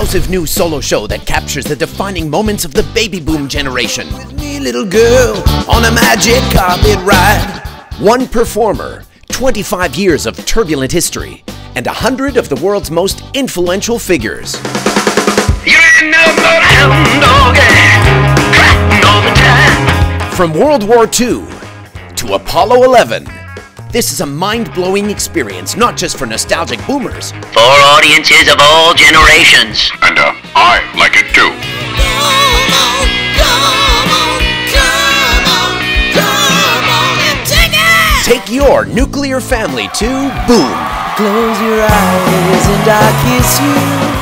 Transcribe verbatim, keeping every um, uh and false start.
explosive new solo show that captures the defining moments of the baby boom generation. With me, little girl, on a magic carpet ride. One performer, twenty-five years of turbulent history, and a hundred of the world's most influential figures. From World War Two to Apollo eleven, this is a mind-blowing experience, not just for nostalgic boomers. For audiences of all generations. And uh, I like it too. Come on, come on, come on, come on and take it! Take your nuclear family to Boom. Close your eyes and I kiss you.